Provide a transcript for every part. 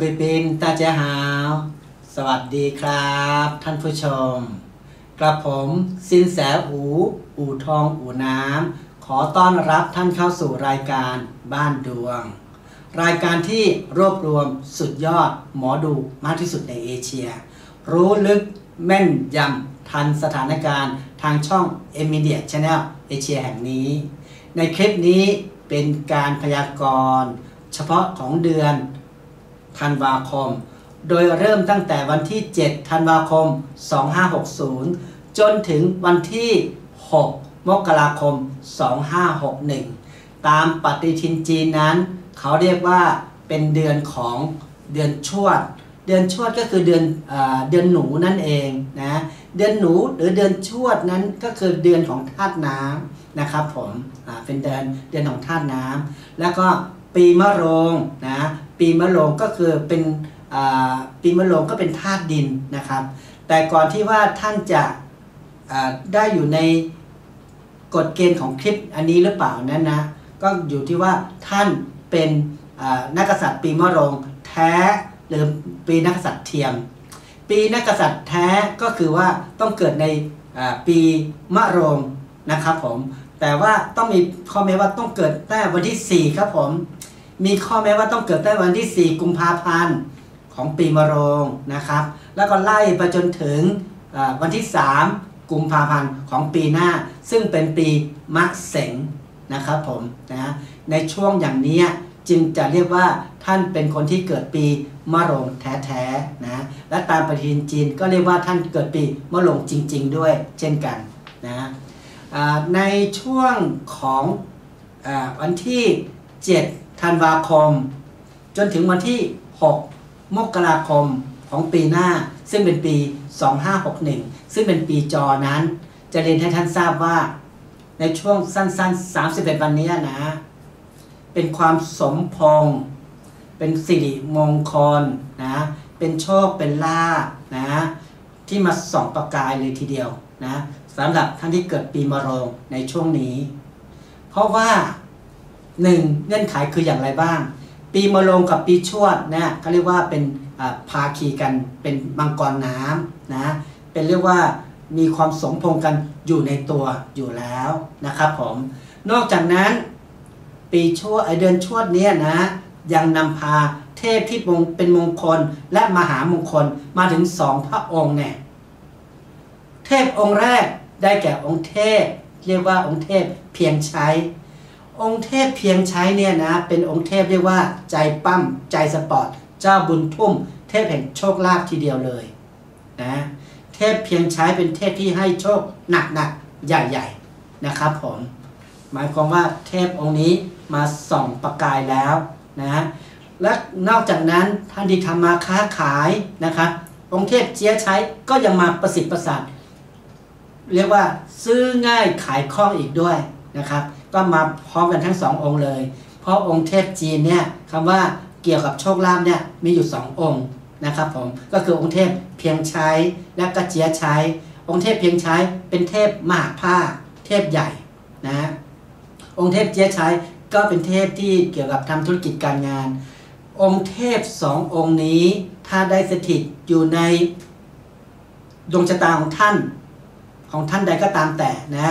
贵宾，大家好，สวัสดีครับท่านผู้ชมกระผมสินแสอู๋อู่ทองอู่น้ำขอต้อนรับท่านเข้าสู่รายการบ้านดวงรายการที่รวบรวมสุดยอดหมอดูมากที่สุดในเอเชียรู้ลึกแม่นยำทันสถานการณ์ทางช่อง Media Channel เอเชียแห่งนี้ในคลิปนี้เป็นการพยากรณ์เฉพาะของเดือนธันวาคมโดยเริ่มตั้งแต่วันที่7ธันวาคม2560จนถึงวันที่6มกราคม2561ตามปฏิทินจีนนั้นเขาเรียกว่าเป็นเดือนของเดือนชวดเดือนชวดก็คือเดือนหนูนั่นเองนะเดือนหนูหรือเดือนชวดนั้นก็คือเดือนของธาตุน้ำนะครับผมเป็นเดือนของธาตุน้ำแล้วก็ปีมะโรงนะปีมะโรงก็คือเป็นปีมะโรงก็เป็นธาตุดินนะครับแต่ก่อนที่ว่าท่านจะได้อยู่ในกฎเกณฑ์ของคลิปอันนี้หรือเปล่านั้นนะก็อยู่ที่ว่าท่านเป็นนักษัตริย์ปีมะโรงแท้หรือปีนักษัตริย์เทียมปีนักษัตริย์แท้ก็คือว่าต้องเกิดในปีมะโรงนะครับผมแต่ว่าต้องมีข้อแม้ว่าต้องเกิดตั้งวันที่4ครับผมมีข้อแม้ว่าต้องเกิดตั้งวันที่4กุมภาพันธ์ของปีมะโรงนะครับแล้วก็ไล่ไปจนถึงวันที่3กุมภาพันธ์ของปีหน้าซึ่งเป็นปีมะเส็งนะครับผมนะในช่วงอย่างนี้จึงจะเรียกว่าท่านเป็นคนที่เกิดปีมะโรงแท้ๆนะและตามปฏิทินจีนก็เรียกว่าท่านเกิดปีมะโรงจริงๆด้วยเช่นกันนะในช่วงของวันที่7ธันวาคมจนถึงวันที่6มกราคมของปีหน้าซึ่งเป็นปี2561ซึ่งเป็นปีจอนั้นจะเรียนให้ท่านทราบว่าในช่วงสั้นๆ31วันนี้นะเป็นความสมพงษ์เป็นสิริมงคลนะเป็นโชคเป็นลาภนะที่มาส่องประกายเลยทีเดียวนะสำหรับท่านที่เกิดปีมะโรงในช่วงนี้เพราะว่า1เงื่อนไขคืออย่างไรบ้างปีมะโรงกับปีชวดนะเขาเรียกว่าเป็นพาคีกันเป็นมังกรน้ำนะเป็นเรียกว่ามีความสมพงษ์กันอยู่ในตัวอยู่แล้วนะครับผมนอกจากนั้นปีชวดเดือนชวดนี้นะยังนำพาเทพที่เป็นมงคลและมหามงคลมาถึง2พระองค์เนี่ยเทพองค์แรกได้แก่องค์เทพเรียกว่าองค์เทพเพียงใช้องค์เทพเพียงใช้เนี่ยนะเป็นองค์เทพเรียกว่าใจปั้มใจสปอร์ตเจ้าบุญทุ่มเทพแห่งโชคลาภทีเดียวเลยนะเทพเพียงใช้เป็นเทพที่ให้โชคหนักๆใหญ่ๆนะครับผมหมายความว่าเทพองค์นี้มาส่องประกายแล้วนะและนอกจากนั้นท่านที่ทำมาค้าขายนะครับองค์เทพเจียใช้ก็ยังมาประสิทธิ์ประสาทเรียกว่าซื้อง่ายขายคล่องอีกด้วยนะครับก็มาพร้อมกันทั้ง2องค์เลยเพราะองค์เทพจีนเนี่ยคำว่าเกี่ยวกับโชคลาภเนี่ยมีอยู่2องค์นะครับผมก็คือองค์เทพเพียงใช้และก็เจียใช้องค์เทพเพียงใช้เป็นเทพมหาภาคเทพใหญ่นะองค์เทพเจียใช้ก็เป็นเทพที่เกี่ยวกับทำธุรกิจการงานองค์เทพ2องค์นี้ถ้าได้สถิตอยู่ในดวงชะตาของท่านใดก็ตามแต่นะ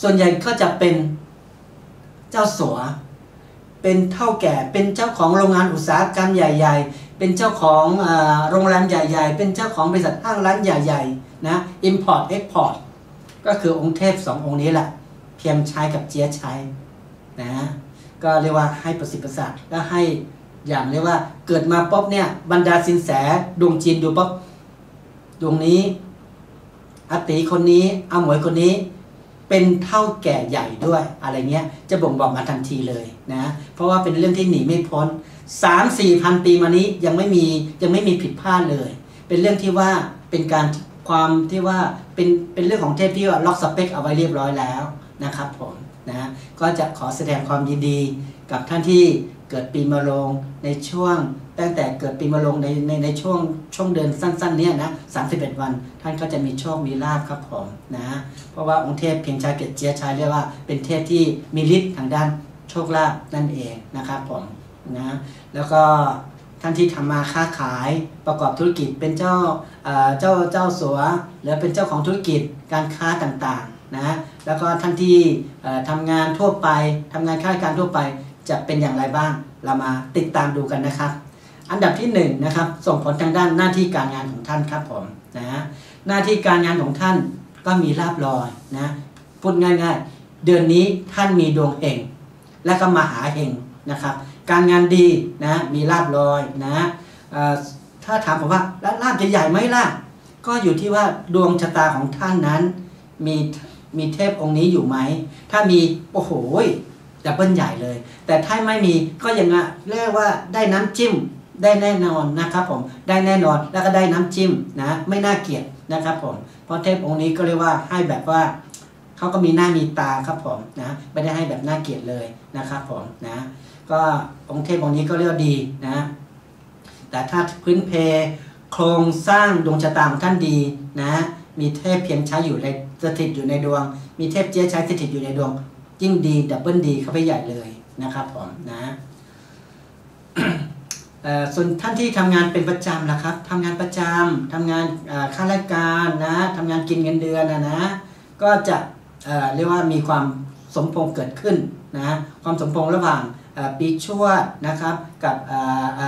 ส่วนใหญ่ก็จะเป็นเจ้าสัวเป็นเฒ่าแก่เป็นเจ้าของโรงงานอุตสาหกรรมใหญ่ๆเป็นเจ้าของโรงแรมใหญ่ๆเป็นเจ้าของบริษัทห้างร้านใหญ่ๆนะ import export ก็คือองค์เทพ2องค์นี้แหละเพียงใช้กับเจียใช้นะก็เรียกว่าให้ประสิทธิ์ประสาทและให้อย่างเรียกว่าเกิดมาป๊อบเนี่ยบรรดาสินแสดวงจีนดูป๊อบดวงนี้อาตีคนนี้อาหมวยคนนี้เป็นเท่าแก่ใหญ่ด้วยอะไรเงี้ยจะบ่งบอกมาทันทีเลยนะเพราะว่าเป็นเรื่องที่หนีไม่พ้น 3-4 พันปีมานี้ยังไม่มีผิดพลาดเลยเป็นเรื่องที่ว่าเป็นการความที่ว่าเป็นเรื่องของเทพที่ว่าล็อกสเปคเอาไว้เรียบร้อยแล้วนะครับผมนะก็จะขอแสดงความยินดีกับท่านที่เกิดปีมะโรงในช่วงตั้งแต่เกิดปีมะโรงในช่วงเดือนสั้นๆนี้นะ31วันท่านก็จะมีโชคมีลาภครับผมนะเพราะว่าองค์เทพเพียงชายเกตเจียชายเรียกว่าเป็นเทพที่มีฤทธิ์ทางด้านโชคลาภนั่นเองนะครับผมนะแล้วก็ ท่านที่ทำมาค้าขายประกอบธุรกิจเป็นเจ้าสัวหรือเป็นเจ้าของธุรกิจการค้าต่างๆนะแล้วก็ท่านที่ทำงานทั่วไปทำงานข้าราชการทั่วไปจะเป็นอย่างไรบ้างเรามาติดตามดูกันนะครับอันดับที่1นะครับส่งผลทางด้านหน้าที่การงานของท่านครับผมนะหน้าที่การงานของท่านก็มีลาภลอยนะพูดง่ายๆเดือนนี้ท่านมีดวงเฮงและก็มหาเฮงนะครับการงานดีนะมีลาภลอยนะถ้าถามผมว่าลาภจะใหญ่ไหมล่ะก็อยู่ที่ว่าดวงชะตาของท่านนั้นมีเทพองค์นี้อยู่ไหมถ้ามีโอ้โหดับเบิ้ลใหญ่เลยแต่ถ้าไม่มีก็ยังเรียกว่าได้น้ำจิ้มได้แน่นอนนะครับผมได้แน่นอนแล้วก็ได้น้ำจิ้มนะไม่น่าเกลียดนะครับผมเพราะเทพองค์นี้ก็เรียกว่าให้แบบว่าเขาก็มีหน้ามีตาครับผมนะไม่ได้ให้แบบน่าเกลียดเลยนะครับผมนะก็องค์เทพองค์นี้ก็เรียกว่าดีนะแต่ถ้าพื้นเพโครงสร้างดวงชะตาของท่านดีนะมีเทพเพียงใช้อยู่ในสถิตอยู่ในดวงมีเทพเจ้าใช้สถิตอยู่ในดวงยิ่งดีดับเบิลดีเข้าไปใหญ่เลยนะครับผมนะ ส่วนท่านที่ทำงานเป็นประจำล่ะครับทำงานประจำทำงานข้าราชการนะทำงานกินเงินเดือนนะก็จะเรียกว่ามีความสมพงษ์เกิดขึ้นนะความสมพงษ์ระหว่างปีชวดนะครับกับ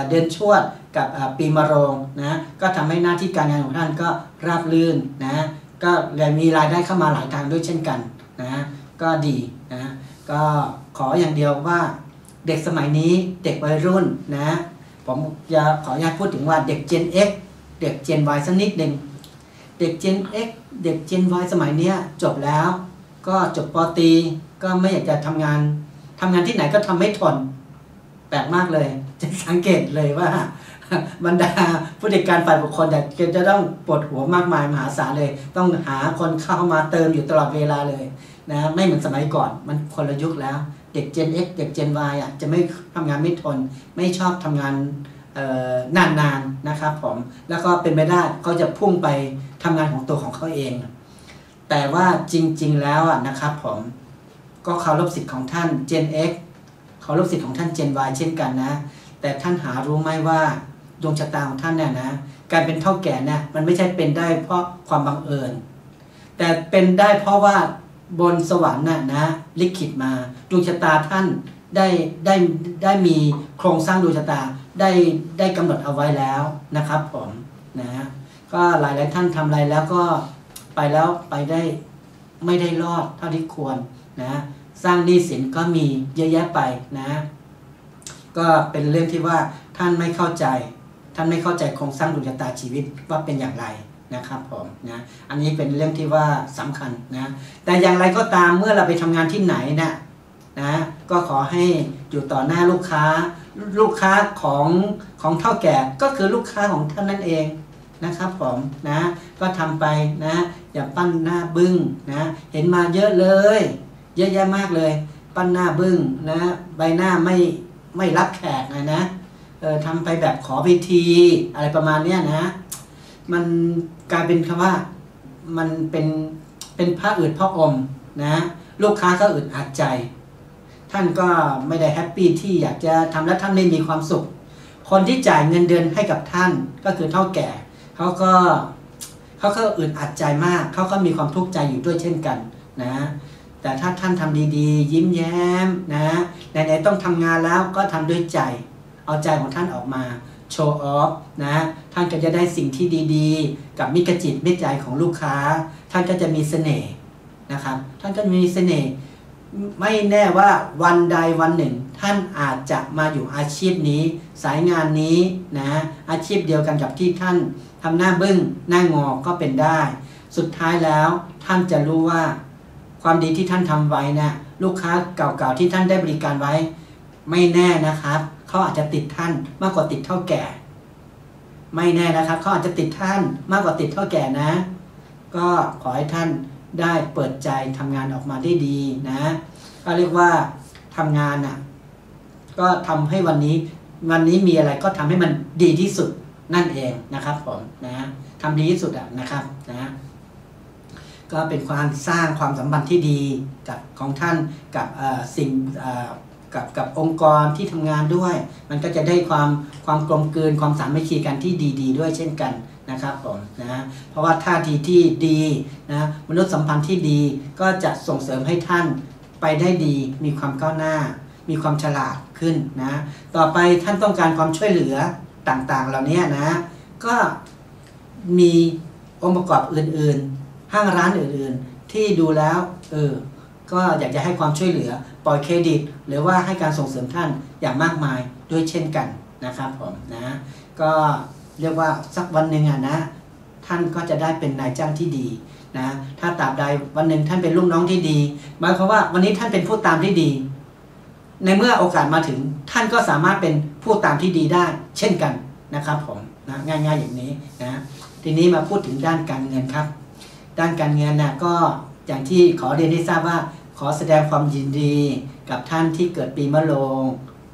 เดือนชวดกับปีมะโรงนะก็ทำให้หน้าที่การงานของท่านก็ราบรื่นนะก็มีรายได้เข้ามาหลายทางด้วยเช่นกันนะก็ดีนะก็ขออย่างเดียวว่าเด็กสมัยนี้เด็กวัยรุ่นนะผมจะขออนุญาตพูดถึงว่าเด็ก Gen X เด็ก Gen Y สักนิดหนึ่งเด็ก Gen X เด็ก Gen Y สมัยเนี้ยจบแล้วก็จบป.ตรีก็ไม่อยากจะทำงานที่ไหนก็ทำไม่ทนแปลกมากเลยจะสังเกตเลยว่าบรรดาผู้จัดการฝ่ายบุคคลแต่จะต้องปวดหัวมากมายมหาศาลเลยต้องหาคนเข้ามาเติมอยู่ตลอดเวลาเลยนะไม่เหมือนสมัยก่อนมันคนละยุคแล้วเด็ก Gen X เด็ก Gen Y อ่ะจะไม่ทำงานไม่ทนไม่ชอบทำงานนานๆนะครับผมแล้วก็เป็นไปได้เขาจะพุ่งไปทำงานของตัวของเขาเองแต่ว่าจริงๆแล้วอ่ะนะครับผมก็เคารพสิทธิ์ของท่าน Gen X เคารพสิทธิ์ของท่าน Gen Y เช่นกันนะแต่ท่านหารู้ไหมว่าดวงชะตาของท่านเนี่ยนะการเป็นเฒ่าแก่เนี่ยมันไม่ใช่เป็นได้เพราะความบังเอิญแต่เป็นได้เพราะว่าบนสวรรค์น่ะนะลิขิตมาดวงชะตาท่านได้มีโครงสร้างดวงชะตาได้กำหนดเอาไว้แล้วนะครับผมนะก็หลายๆท่านทำอะไรแล้วก็ไปแล้วไปได้ไม่ได้รอดเท่าที่ควรนะสร้างหนี้สินก็มีเยอะแยะไปนะก็เป็นเรื่องที่ว่าท่านไม่เข้าใจโครงสร้างดวงชะตาชีวิตว่าเป็นอย่างไรนะครับผมนะอันนี้เป็นเรื่องที่ว่าสำคัญนะแต่อย่างไรก็ตามเมื่อเราไปทำงานที่ไหนนะก็ขอให้อยู่ต่อหน้าลูกค้าของเฒ่าแก่ก็คือลูกค้าของท่านนั่นเองนะครับผมนะก็ทำไปนะอย่าปั้นหน้าบึ้งนะเห็นมาเยอะเลยเยอะแยะมากเลยปั้นหน้าบึ้งนะใบหน้าไม่รับแขกนะทำไปแบบขอพิธีอะไรประมาณเนี้ยนะมันกลายเป็นคำว่ามันเป็นผ้าอืดผ้าอมนะลูกค้าก็อึดอัดใจท่านก็ไม่ได้แฮปปี้ที่อยากจะทำและท่านไม่มีความสุขคนที่จ่ายเงินเดือนให้กับท่านก็คือเฒ่าแก่เขาก็อึดอัดใจมากเขาก็มีความทุกข์ใจอยู่ด้วยเช่นกันนะแต่ถ้าท่านทำดีๆยิ้มแย้มนะไหนๆต้องทำงานแล้วก็ทำด้วยใจเอาใจของท่านออกมาโชว์ออฟนะท่านก็จะได้สิ่งที่ดีๆกับมิตรจิตมิตรใจของลูกค้าท่านก็จะมีเสน่ห์นะครับท่านก็มีเสน่ห์ไม่แน่ว่าวันใดวันหนึ่งท่านอาจจะมาอยู่อาชีพนี้สายงานนี้นะอาชีพเดียวกันกับที่ท่านทำหน้าบึ้งหน้างอก็เป็นได้สุดท้ายแล้วท่านจะรู้ว่าความดีที่ท่านทำไว้นะลูกค้าเก่าๆที่ท่านได้บริการไว้ไม่แน่นะครับเขาอาจจะติดท่านมากกว่าติดเฒ่าแก่ไม่แน่นะครับเขาอาจจะติดท่านมากกว่าติดเฒ่าแก่นะก็ขอให้ท่านได้เปิดใจทำงานออกมาได้ดีนะก็เรียกว่าทำงานน่ะก็ทำให้วันนี้มีอะไรก็ทำให้มันดีที่สุดนั่นเองนะครับผมนะทำดีที่สุดนะครับนะก็เป็นความสร้างความสัมพันธ์ที่ดีกับของท่านกับสิ่ง กับองค์กรที่ทำงานด้วยมันก็จะได้ความกลมกลืนความสามัคคีกันที่ดีด้วยเช่นกันนะครับผมนะเพราะว่าท่าทีที่ดีนะมนุษยสัมพันธ์ที่ดีก็จะส่งเสริมให้ท่านไปได้ดีมีความก้าวหน้ามีความฉลาดขึ้นนะต่อไปท่านต้องการความช่วยเหลือต่างๆเหล่านี้นะก็มีองค์ประกอบอื่นๆห้างร้านอื่นๆที่ดูแล้วก็อยากจะให้ความช่วยเหลือปล่อยเครดิตหรือว่าให้การส่งเสริมท่านอย่างมากมายด้วยเช่นกันนะครับผมนะก็เรียกว่าสักวันหนึ่งนะท่านก็จะได้เป็นนายจ้างที่ดีนะถ้าตราบใดวันหนึ่งท่านเป็นลูกน้องที่ดีหมายความว่าวันนี้ท่านเป็นผู้ตามที่ดีในเมื่อโอกาสมาถึงท่านก็สามารถเป็นผู้ตามที่ดีได้เช่นกันนะครับผมนะง่ายๆอย่างนี้นะทีนี้มาพูดถึงด้านการเงินครับด้านการเงินนะก็อย่างที่ขอเรียนให้ทราบว่าขอแสดงความยินดีกับท่านที่เกิดปีมะโรง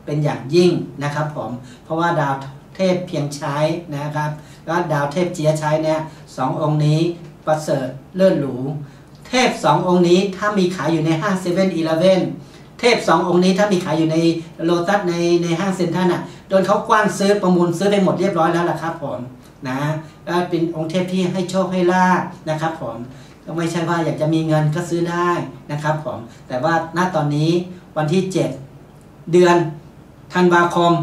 เป็นอย่างยิ่งนะครับผมเพราะว่าดาวเทพเพียงใช้นะครับและดาวเทพเจียใช้เนี่ยสององค์นี้ประเสริฐเลิศหรูเทพสององค์นี้ถ้ามีขายอยู่ในห้าง7-Elevenเทพ2องค์นี้ถ้ามีขายอยู่ในโลตัสในห้างเซ็นทรัลน่ะโดนเขากว้านซื้อประมูลซื้อไปหมดเรียบร้อยแล้วล่ะครับผมนะก็เป็นองค์เทพที่ให้โชคให้ลาภนะครับผมก็ไม่ใช่ว่าอยากจะมีเงินก็ซื้อได้นะครับผมแต่ว่าณตอนนี้วันที่7เดือนธันวาคม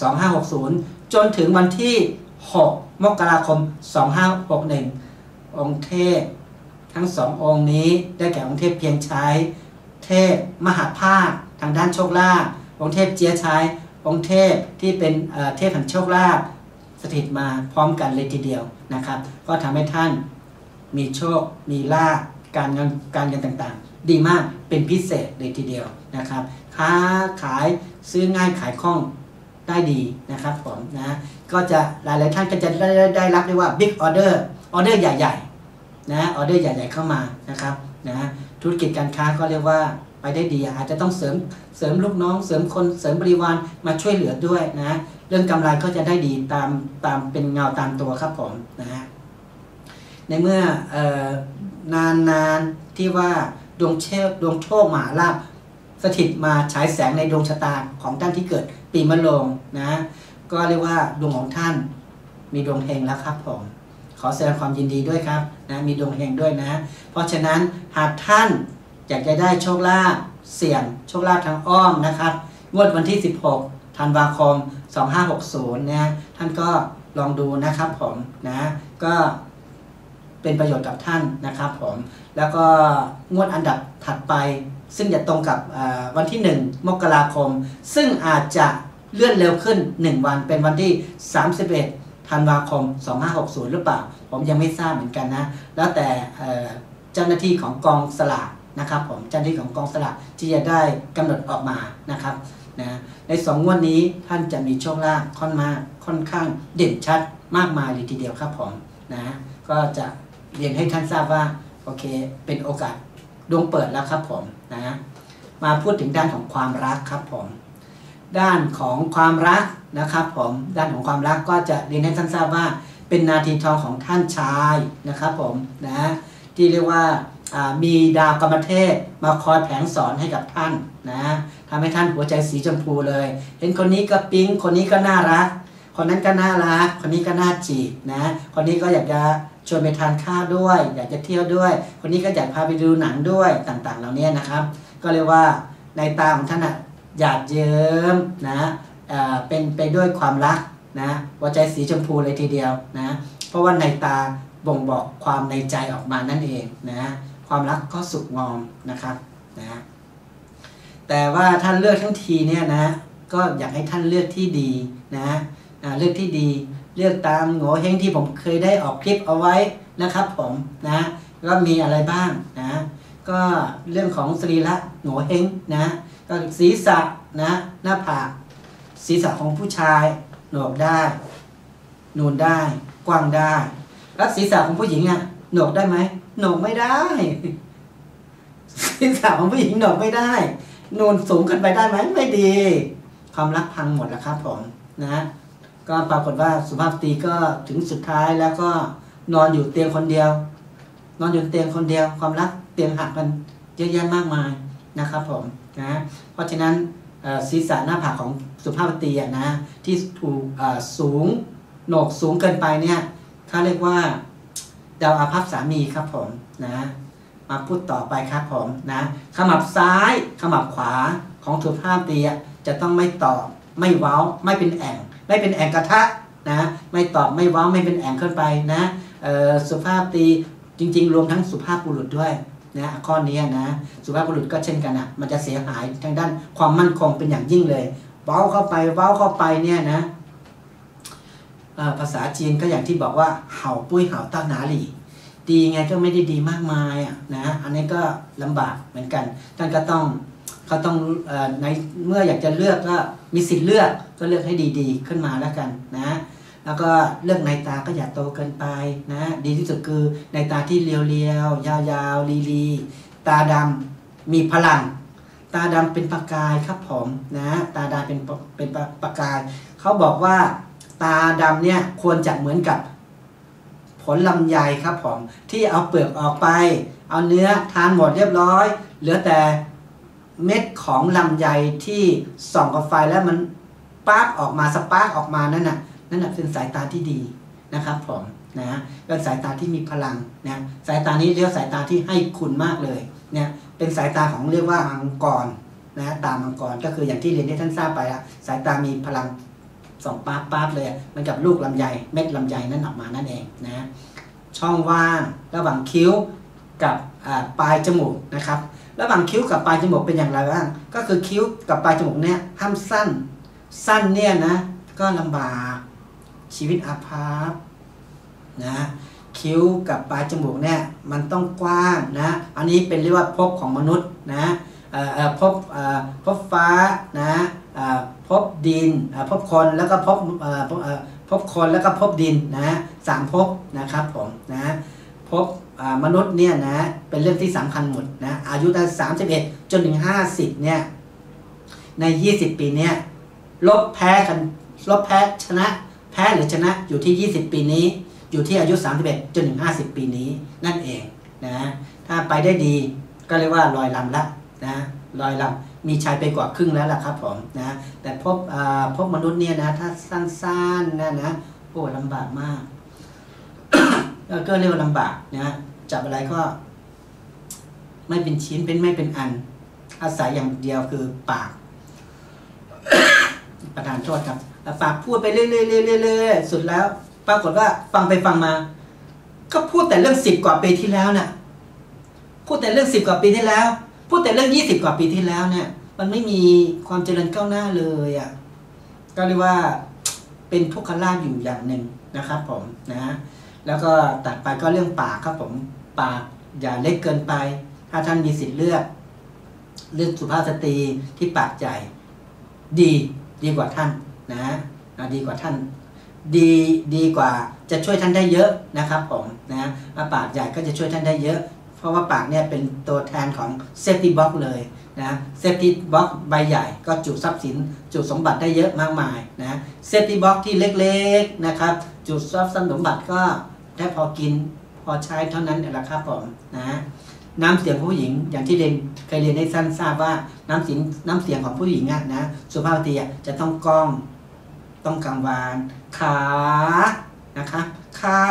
2560จนถึงวันที่6มกราคม2561องค์เทพทั้ง2องค์นี้ได้แก่องค์เทพเพียงใช้เทพมหาภาคทางด้านโชคลาภองค์เทพเจียชัยองค์เทพที่เป็นเทพแห่งโชคลาภสถิตมาพร้อมกันเลยทีเดียวนะครับก็ทำให้ท่านมีโชคมีลาภการเงินต่างๆดีมากเป็นพิเศษเลยทีเดียวนะครับค้าขายซื้อง่ายขายคล่องได้ดีนะครับผมนะก็จะหลายๆท่านก็จะได้รับเรียกว่าบิ๊กออเดอร์ใหญ่ๆนะออเดอร์ใหญ่ๆเข้ามานะครับนะธุรกิจการค้าก็เรียกว่าไปได้ดีอาจจะต้องเสริมลูกน้องเสริมคนเสริมบริวารมาช่วยเหลือด้วยนะเรื่องกำไรก็จะได้ดีตามเป็นเงาตามตัวครับผมนะฮะในเมื่อนานที่ว่าดวงโชคมหาลาภสถิตมาฉายแสงในดวงชะตาของท่านที่เกิดปีมะโรงนะก็เรียกว่าดวงของท่านมีดวงเฮงแล้วครับผมขอแสดงความยินดีด้วยครับนะมีดวงเฮงด้วยนะเพราะฉะนั้นหากท่านอยากจะได้โชคลาภเสี่ยงโชคลาภทางอ้อมนะครับงวดวันที่16ธันวาคม2560นะท่านก็ลองดูนะครับผมนะก็เป็นประโยชน์กับท่านนะครับผมแล้วก็งวดอันดับถัดไปซึ่งจะตรงกับวันที่1มกราคมซึ่งอาจจะเลื่อนเร็วขึ้น1วันเป็นวันที่31ธันวาคม2560หรือเปล่าผมยังไม่ทราบเหมือนกันนะแล้วแต่เจ้าหน้าที่ของกองสลากนะครับผมเจ้าหน้าที่ของกองสลากที่จะได้กำหนดออกมานะครับนะใน2งวดนี้ท่านจะมีโชคลาภค่อนข้างเด่นชัดมากมายเลยทีเดียวครับผมนะก็จะเรียนให้ท่านทราบว่าโอเคเป็นโอกาสดวงเปิดแล้วครับผมนะมาพูดถึงด้านของความรักครับผมด้านของความรักนะครับผมด้านของความรักก็จะเรียนให้ท่านทราบว่าเป็นนาทีทองของท่านชายนะครับผมนะที่เรียกว่ามีดาวกรรมเทพมาคอยแผงสอนให้กับท่านนะทำให้ท่านหัวใจสีชมพูเลยเห็นคนนี้ก็ปิ๊งคนนี้ก็น่ารักคนนั้นก็น่ารักคนนี้ก็น่าจีบนะคนนี้ก็อยากจะชวนไปทานข้าวด้วยอยากจะเที่ยวด้วยคนนี้ก็อยากพาไปดูหนังด้วยต่างๆเหล่านี้นะครับก็เรียกว่าในตาของท่านอ่ะหยาดเยิ้มนะเป็นไปด้วยความรักนะหัวใจสีชมพูเลยทีเดียวนะเพราะว่าในตาบ่งบอกความในใจออกมานั่นเองนะความรักก็สุขงอมนะครับนะแต่ว่าท่านเลือกทั้งทีเนี่ยนะก็อยากให้ท่านเลือกที่ดีนะเลือกที่ดีเลือกตามโง่เฮงที่ผมเคยได้ออกคลิปเอาไว้นะครับผมนะก็มีอะไรบ้างนะก็เรื่องของสรีระโง่เฮงนะก็ศีรษะนะหน้าผากศีรษะของผู้ชายโหนกได้นูนได้กว้างได้แล้วศีรษะของผู้หญิงอ่ะโหนกได้ไหมโหนกไม่ได้ศีรษะของผู้หญิงโหนกไม่ได้นูนสูงขึ้นไปได้ไหมไม่ดีความรักพังหมดแล้วครับผมนะก็ปรากฏว่าสุภาพสตรีก็ถึงสุดท้ายแล้วก็นอนอยู่เตียงคนเดียวนอนอยู่เตียงคนเดียวความรักเตียงหักกันเยอะแยะมากมายนะครับผมนะเพราะฉะนั้น ศีรษะหน้าผากของสุภาพสตรีนะที่ถูกสูงโหนกสูงเกินไปเนี่ยเขาเรียกว่าดาวอาภัพสามีครับผมนะมาพูดต่อไปครับผมนะขมับซ้ายขมับขวาของสุภาพสตรีจะต้องไม่ตอบไม่เว้าไม่เป็นแอ่งไม่เป็นแอ่งกระทะนะไม่ตอบไม่เว้าไม่เป็นแอ่งขึ้นไปนะสุภาพสตรีจริงๆรวมทั้งสุภาพบุรุษด้วยนะข้อนี้นะสุภาพบุรุษก็เช่นกันนะมันจะเสียหายทางด้านความมั่นคงเป็นอย่างยิ่งเลยเว้าเข้าไปเว้าเข้าไปเนี่ยนะภาษาจีนก็อย่างที่บอกว่าเห่าปุ้ยเห่าต้าหนาหลี่ดีไงก็ไม่ได้ดีมากมายอ่ะนะอันนี้ก็ลำบากเหมือนกันท่านก็ต้องเขาต้องในเมื่ออยากจะเลือกก็มีสิทธิ์เลือกก็เลือกให้ดีๆขึ้นมาแล้วกันนะแล้วก็เลือกในตาก็อย่าโตเกินไปนะดีที่สุดคือในตาที่เรียวๆยาวๆลีๆตาดำมีพลังตาดำเป็นประกายครับผมนะตาดำเป็นประกายเขาบอกว่าตาดำเนี่ยควรจะเหมือนกับผลลำไยครับผมที่เอาเปลือกออกไปเอาเนื้อทานหมดเรียบร้อยเหลือแต่เม็ดของลำไยที่ส่องกับไฟแล้วมันปาร์กออกมาสปาร์กออกมานั่นน่ะเป็นสายตาที่ดีนะครับผมนะเป็นสายตาที่มีพลังนะสายตานี้เรียกสายตาที่ให้คุณมากเลยเนี่ยเป็นสายตาของเรียกว่ามังกรนะตามังกรก็คืออย่างที่เรียนให้ท่านทราบไปละสายตามีพลังส่องปาร์กเลยมันกับลูกลำไยเม็ดลำไยนั่นออกมานั่นเองนะช่องว่างระหว่างคิ้วกับปลายจมูกนะครับระหว่างคิ้วกับปลายจมูกเป็นอย่างไรบ้างก็คือคิ้วกับปลายจมูกเนี่ยห้ามสั้นเนี่ยนะก็ลำบากชีวิตอาภัพนะคิ้วกับปลายจมูกเนี่ยมันต้องกว้างนะอันนี้เป็นเรียกว่าภพของมนุษย์นะภพฟ้านะภพดินภพคนแล้วก็ภพคนแล้วก็ภพดินนะสามภพนะครับผมนะภพมนุษย์เนี่ยนะเป็นเรื่องที่สำคัญหมดนะอายุตั้ง31จนถึง50เนี่ยใน20ปีเนี่ยลบแพ้ชนะแพ้หรือชนะอยู่ที่20ปีนี้อยู่ที่อายุ31จนถึง50ปีนี้นั่นเองนะถ้าไปได้ดีก็เรียกว่าลอยลำละนะลอยลำมีชายไปกว่าครึ่งแล้วล่ะครับผมนะแต่พบมนุษย์เนี่ยนะถ้าสั้นๆนะโอ้ลำบากมากก็เรียกว่าลำบากนะจับอะไรก็ไม่เป็นชิ้นเป็นไม่เป็นอันอาศัยอย่างเดียวคือปาก ประธานโทษครับปากพูดไปเรื่อยๆสุดแล้วปรากฏว่าฟังไปฟังมาก็พูดแต่เรื่อง10กว่าปีที่แล้วน่ะพูดแต่เรื่อง10กว่าปีที่แล้วพูดแต่เรื่อง20กว่าปีที่แล้วเนี่ยมันไม่มีความเจริญก้าวหน้าเลยอ่ะก็เรียกว่าเป็นทุกขลาภอยู่อย่างหนึ่งนะครับผมนะแล้วก็ตัดไปก็เรื่องปากครับผมปากอย่าเล็กเกินไปถ้าท่านมีสิทธิ์เลือกสุภาพสตรีที่ปากใหญ่ดีกว่าท่านนะดีกว่าท่านดีกว่าจะช่วยท่านได้เยอะนะครับผมนะปากใหญ่ก็จะช่วยท่านได้เยอะเพราะว่าปากเนี่ยเป็นตัวแทนของเซฟตี้บ็อกซ์เลยนะเซฟตี้บ็อกซ์ใบใหญ่ก็จุทรัพย์สินจุสมบัติได้เยอะมากมายนะเซฟตี้บ็อกซ์ที่เล็กๆนะครับจุทรัพย์สมบัติก็ได้พอกินพอใช้เท่านั้นแหละครับผมนะน้ำเสียงผู้หญิงอย่างที่เรียนเคยเรียนให้สั้นทราบว่าน้ำเสียงของผู้หญิงนะสุภาพสตรีจะต้องก้องต้องกังวานขานะคะค่า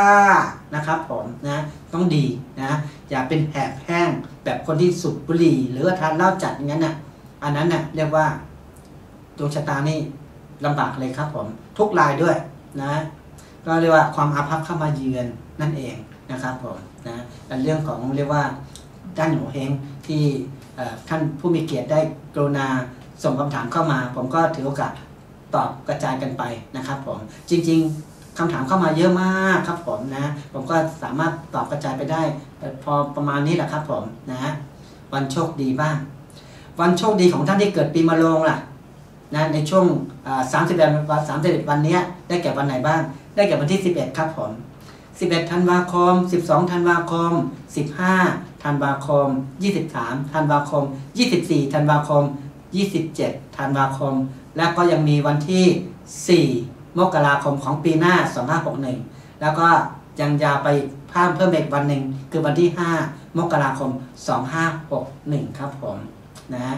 นะครับผมนะต้องดีนะอย่าเป็นแหบแห้งแบบคนที่สูบบุหรี่หรือว่าทานเหล้าจัดอย่างนั้นน่ะอันนั้นน่ะเรียกว่าดวงชะตานี่ลำบากเลยครับผมทุกรายด้วยนะก็เรียกว่าความอาภัพเข้ามาเยือนนั่นเองนะครับผมนะเป็นเรื่องของเรียกว่าด้านโหเฮงที่ท่านผู้มีเกียรติได้กรุณาส่งคำถามเข้ามาผมก็ถือโอกาสตอบกระจายกันไปนะครับผมจริงๆคำถามเข้ามาเยอะมากครับผมนะผมก็สามารถตอบกระจายไปได้พอประมาณนี้แหละครับผมนะวันโชคดีบ้างวันโชคดีของท่านที่เกิดปีมะโรงล่ะนะในช่วง31วันนี้ได้แก่วันไหนบ้างได้แก่วันที่11ครับผม11ธันวาคม12ธันวาคม15ธันวาคม23ธันวาคม24ธันวาคม27ธันวาคมและก็ยังมีวันที่4มกราคมของปีหน้า2561แล้วก็ยังยาวไปเพิ่มอีกวันหนึ่งคือวันที่5มกราคม2561ครับผมนะ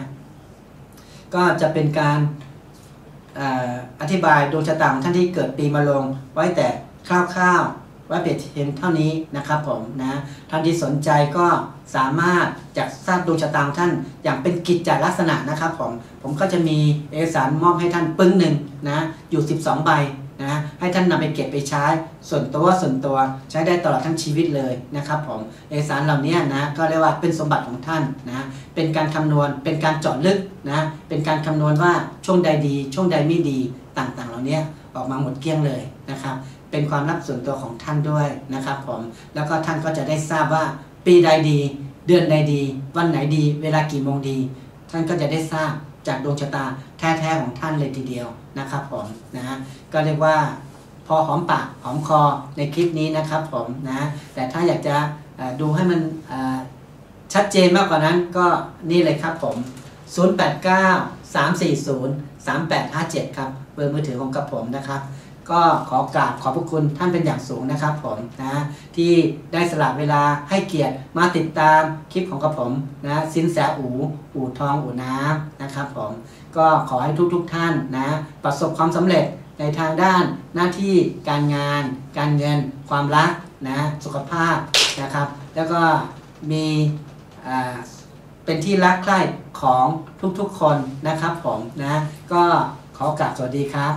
ก็จะเป็นการอธิบายดวงชะตาของท่านที่เกิดปีมะโรงไว้แต่คร่าวๆไว้เพียงเท่านี้นะครับผมนะท่านที่สนใจก็สามารถจัดทราบดวงชะตาของท่านอย่างเป็นกิจจลักษณะนะครับผมก็จะมีเอกสารมอบให้ท่านปึ้งหนึ่งนะอยู่12ใบนะให้ท่านนำไปเก็บไปใช้ส่วนตัวใช้ได้ตลอดทั้งชีวิตเลยนะครับผมเอกสารเหล่านี้นะก็เรียกว่าเป็นสมบัติของท่านนะเป็นการคำนวณเป็นการเจาะลึกนะเป็นการคำนวณว่าช่วงใดดีช่วงใดไม่ดีต่างๆเหล่านี้ออกมาหมดเกลี้ยงเลยนะครับเป็นความลับส่วนตัวของท่านด้วยนะครับผมแล้วก็ท่านก็จะได้ทราบว่าปีใดดีเดือนใดดีวันไหนดีเวลากี่โมงดีท่านก็จะได้ทราบจากดวงชะตาแท้ๆของท่านเลยทีเดียวนะครับผมนะก็เรียกว่าพอหอมปากหอมคอในคลิปนี้นะครับผมนะแต่ถ้าอยากจะดูให้มันชัดเจนมากกว่านั้นก็นี่เลยครับผม089-340-3857ครับเบอร์มือถือของกับผมนะครับก็ขอกราบขอบพระคุณท่านเป็นอย่างสูงนะครับผมนะที่ได้สละเวลาให้เกียรติมาติดตามคลิปของกระผมนะสินแสอู่ทองอู่น้ำนะครับผมก็ขอให้ทุกท่านนะประสบความสำเร็จในทางด้านหน้าที่การงานการเงินความรักนะสุขภาพนะครับแล้วก็มีเป็นที่รักใคร่ของทุกๆคนนะครับผมนะก็ขอกราบสวัสดีครับ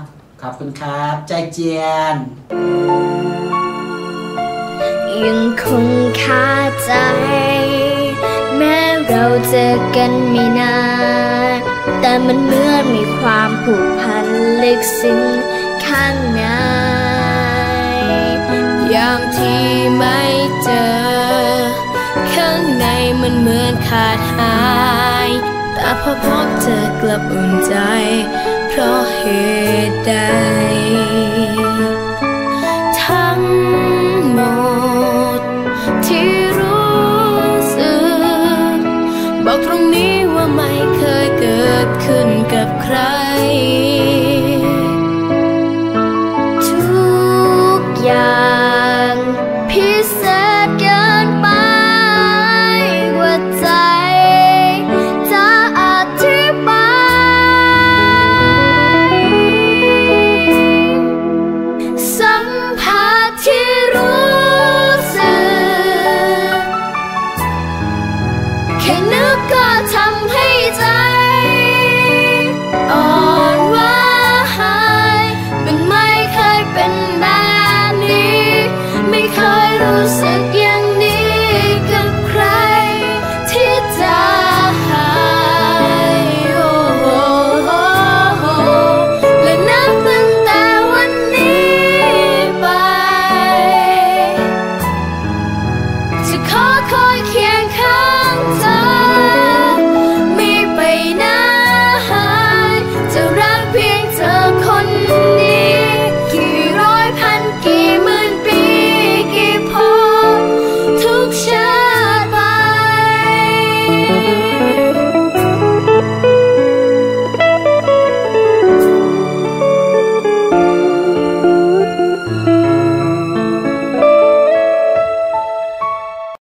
ขอบคุณครับใจเจียนยังคงคาใจแม้เราเจอกันไม่นานแต่มันเหมือนมีความผูกพันลึกซึ้งข้างในยามที่ไม่เจอข้างในมันเหมือนขาดหายแต่พอพบเจอกลับอุ่นใจเพราะเหตุใดทั้งหมดที่รู้สึกบอกตรงนี้ว่าไม่เคยเกิดขึ้นกับใครทุกอย่างพิเศ